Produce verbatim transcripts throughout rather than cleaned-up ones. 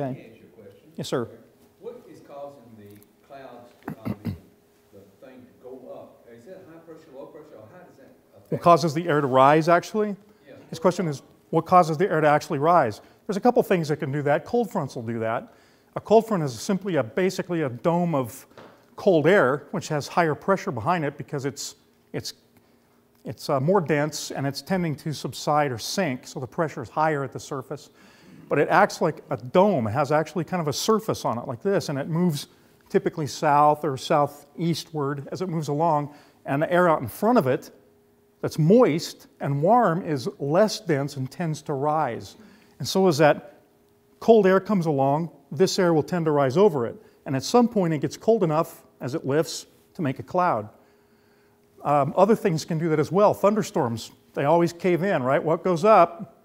Okay. Can I ask you a question? Yes, sir. What is causing the clouds, uh, the, the thing to go up? Is that high pressure, low pressure, or how does that affect? What causes the air to rise, actually? Yeah. His question is, what causes the air to actually rise? There's a couple things that can do that. Cold fronts will do that. A cold front is simply a, basically a dome of cold air, which has higher pressure behind it because it's, it's, it's uh, more dense and it's tending to subside or sink, so the pressure is higher at the surface. But it acts like a dome. It has actually kind of a surface on it like this, and it moves typically south or southeastward as it moves along, and the air out in front of it that's moist and warm is less dense and tends to rise. And so as that cold air comes along, this air will tend to rise over it. And at some point it gets cold enough as it lifts to make a cloud. Um, other things can do that as well. Thunderstorms, they always cave in, right? What goes up?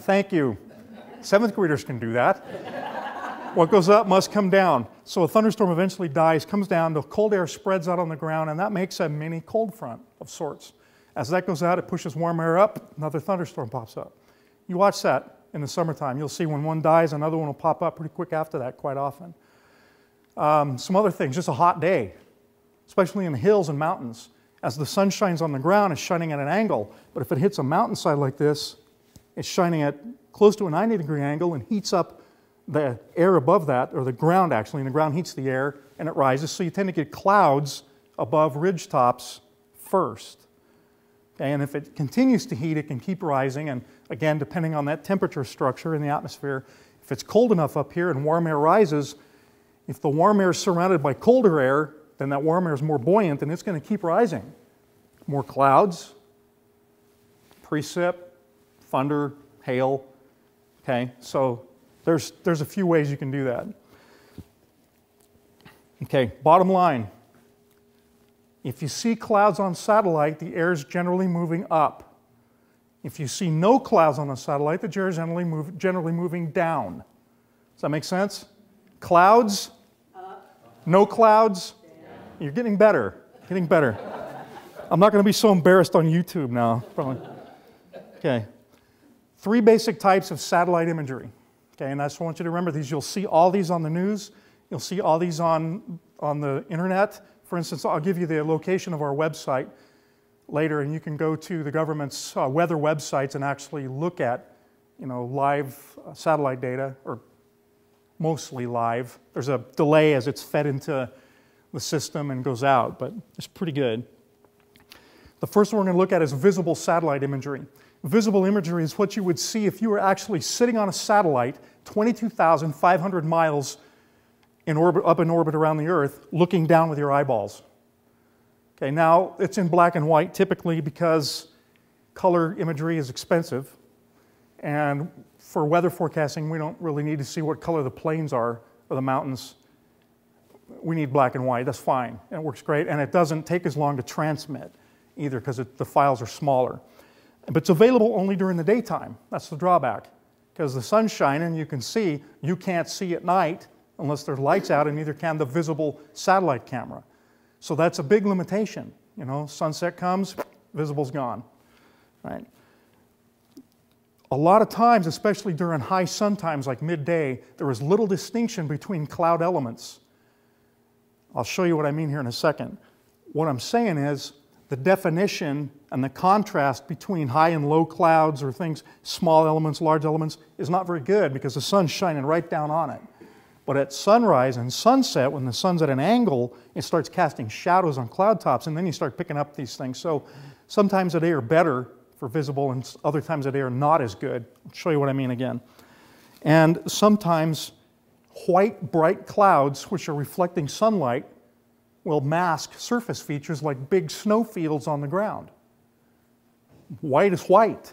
Thank you. Seventh graders can do that. What goes up must come down. So a thunderstorm eventually dies, comes down, the cold air spreads out on the ground, and that makes a mini cold front of sorts. As that goes out, it pushes warm air up, another thunderstorm pops up. You watch that in the summertime. You'll see when one dies, another one will pop up pretty quick after that quite often. Um, some other things, just a hot day, especially in the hills and mountains. As the sun shines on the ground, it's shining at an angle. But if it hits a mountainside like this, it's shining at close to a ninety degree angle and heats up the air above that, or the ground actually, and the ground heats the air and it rises. So you tend to get clouds above ridge tops first. And if it continues to heat, it can keep rising. And again, depending on that temperature structure in the atmosphere, if it's cold enough up here and warm air rises, if the warm air is surrounded by colder air, then that warm air is more buoyant and it's going to keep rising. More clouds, precip, thunder, hail. Okay, so there's, there's a few ways you can do that. Okay, bottom line. If you see clouds on satellite, the air is generally moving up. If you see no clouds on a satellite, the air is generally, move, generally moving down. Does that make sense? Clouds? Up. No clouds? Down. You're getting better. Getting better. I'm not going to be so embarrassed on YouTube now, probably. Okay. Three basic types of satellite imagery. Okay, and I just want you to remember these. You'll see all these on the news. You'll see all these on, on the internet. For instance, I'll give you the location of our website later, and you can go to the government's uh, weather websites and actually look at, you know, live uh, satellite data, or mostly live. There's a delay as it's fed into the system and goes out, but it's pretty good. The first one we're going to look at is visible satellite imagery. Visible imagery is what you would see if you were actually sitting on a satellite twenty-two thousand five hundred miles in orbit, up in orbit around the Earth, looking down with your eyeballs. Okay, now it's in black and white typically because color imagery is expensive, and for weather forecasting we don't really need to see what color the plains are or the mountains. We need black and white, that's fine, and it works great, and it doesn't take as long to transmit either because the files are smaller. But it's available only during the daytime, that's the drawback, because the sun's shining, you can see, you can't see at night unless there's lights out, and neither can the visible satellite camera. So that's a big limitation. You know, sunset comes, visible's gone, right? A lot of times, especially during high sun times like midday, there is little distinction between cloud elements. I'll show you what I mean here in a second. What I'm saying is the definition and the contrast between high and low clouds, or things, small elements, large elements, is not very good because the sun's shining right down on it. But at sunrise and sunset, when the sun's at an angle, it starts casting shadows on cloud tops, and then you start picking up these things. So sometimes a day are better for visible, and other times a day are not as good. I'll show you what I mean again. And sometimes white, bright clouds, which are reflecting sunlight, will mask surface features like big snowfields on the ground. White is white.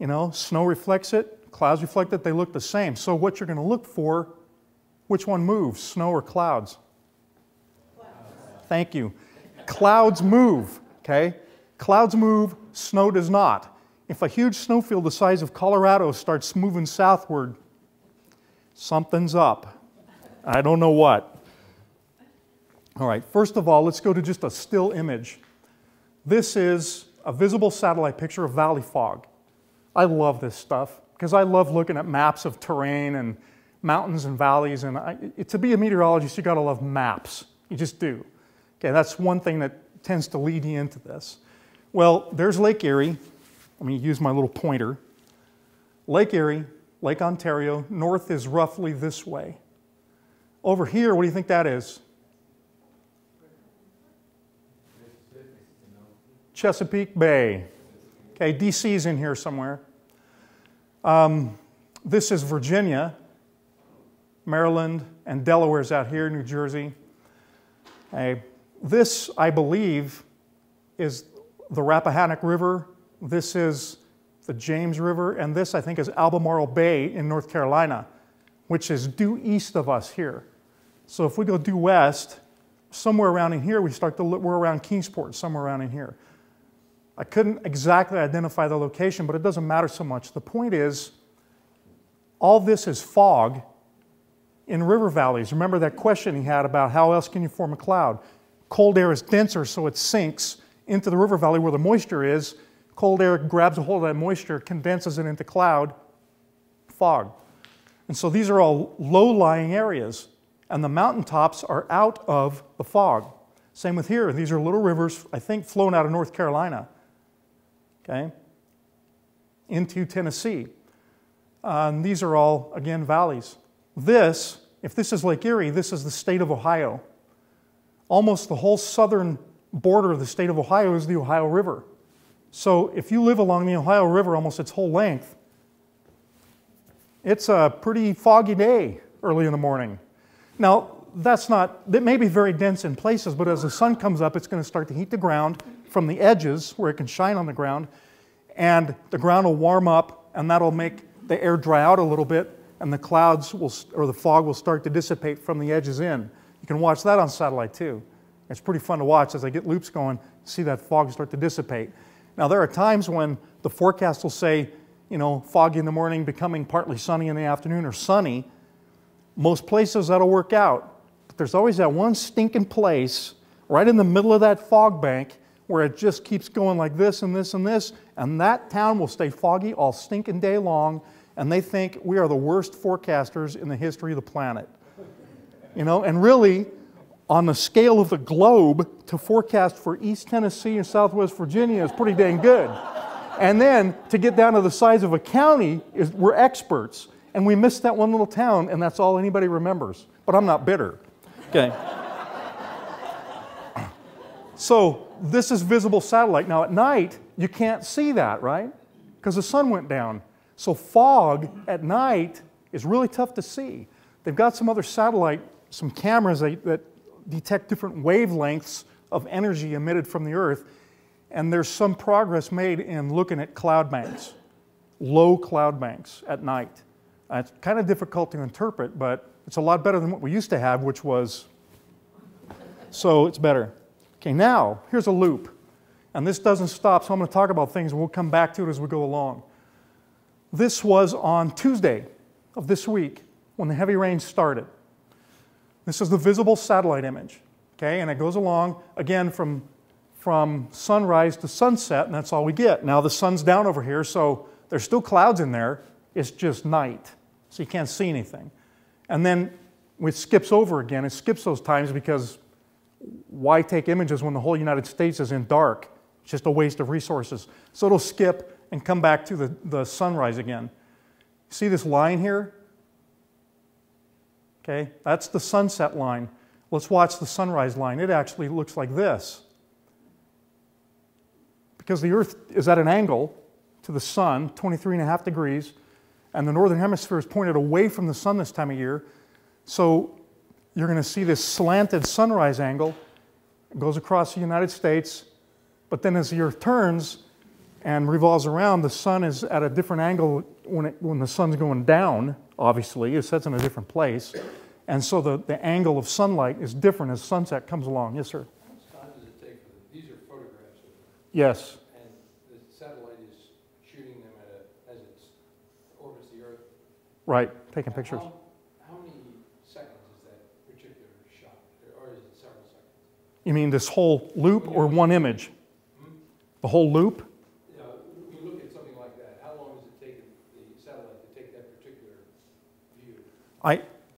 You know, snow reflects it, clouds reflect it, they look the same. So what you're going to look for. Which one moves, snow or clouds? Clouds. Thank you. Clouds move, okay? Clouds move, snow does not. If a huge snowfield the size of Colorado starts moving southward, something's up. I don't know what. All right, first of all, let's go to just a still image. This is a visible satellite picture of valley fog. I love this stuff because I love looking at maps of terrain and mountains and valleys. And I, it, to be a meteorologist, you got to love maps. You just do. Okay, that's one thing that tends to lead you into this. Well, there's Lake Erie. Let me use my little pointer. Lake Erie, Lake Ontario, north is roughly this way. Over here, what do you think that is? Chesapeake Bay. Okay, D C's in here somewhere. Um, this is Virginia, Maryland, and Delaware's out here, New Jersey. Okay. This, I believe, is the Rappahannock River. This is the James River, and this, I think, is Albemarle Bay in North Carolina, which is due east of us here. So if we go due west, somewhere around in here, we start to look, we're around Kingsport, somewhere around in here. I couldn't exactly identify the location, but it doesn't matter so much. The point is, all this is fog in river valleys. Remember that question he had about how else can you form a cloud? Cold air is denser, so it sinks into the river valley where the moisture is. Cold air grabs a hold of that moisture, condenses it into cloud, fog. And so these are all low-lying areas, and the mountaintops are out of the fog. Same with here. These are little rivers, I think, flowing out of North Carolina, okay, into Tennessee. Uh, and these are all, again, valleys. This, if this is Lake Erie, this is the state of Ohio. Almost the whole southern border of the state of Ohio is the Ohio River. So if you live along the Ohio River almost its whole length, it's a pretty foggy day early in the morning. Now, that's not, that may be very dense in places, but as the sun comes up, it's going to start to heat the ground from the edges where it can shine on the ground, and the ground will warm up, and that'll make the air dry out a little bit, and the clouds will, or the fog will start to dissipate from the edges in. You can watch that on satellite too. It's pretty fun to watch as I get loops going, see that fog start to dissipate. Now, there are times when the forecast will say, you know, foggy in the morning, becoming partly sunny in the afternoon, or sunny. Most places that'll work out. But there's always that one stinking place right in the middle of that fog bank where it just keeps going like this and this and this, and that town will stay foggy all stinking day long, and they think we are the worst forecasters in the history of the planet. You know, and really, on the scale of the globe, to forecast for East Tennessee and Southwest Virginia is pretty dang good. And then to get down to the size of a county, is, we're experts. And we missed that one little town, and that's all anybody remembers. But I'm not bitter. Okay. So this is visible satellite. Now at night, you can't see that, right? Because the sun went down. So fog at night is really tough to see. They've got some other satellite, some cameras that, that detect different wavelengths of energy emitted from the Earth. And there's some progress made in looking at cloud banks, low cloud banks at night. Uh, it's kind of difficult to interpret, but it's a lot better than what we used to have, which was, so it's better. Okay, now, here's a loop. And this doesn't stop, so I'm going to talk about things, and we'll come back to it as we go along. This was on Tuesday of this week when the heavy rain started. This is the visible satellite image, okay? And it goes along, again, from, from sunrise to sunset, and that's all we get. Now the sun's down over here, so there's still clouds in there. It's just night, so you can't see anything. And then it skips over again. It skips those times because why take images when the whole United States is in dark? It's just a waste of resources. So it'll skip and come back to the, the sunrise again. See this line here? Okay, that's the sunset line. Let's watch the sunrise line. It actually looks like this. Because the Earth is at an angle to the sun, twenty-three and a half degrees, and the northern hemisphere is pointed away from the sun this time of year. So you're going to see this slanted sunrise angle. It goes across the United States, but then as the Earth turns and revolves around, the sun is at a different angle when, it, when the sun's going down. Obviously, it sets in a different place, and so the, the angle of sunlight is different as sunset comes along. Yes, sir? How much time does it take for them? These are photographs of them. Yes. And the satellite is shooting them at a, as it orbits the Earth? Right, taking now pictures. How, how many seconds is that particular shot, or is it several seconds? You mean this whole loop or one image? Hmm? The whole loop? Yeah, you know, you look at something like that. How long does it I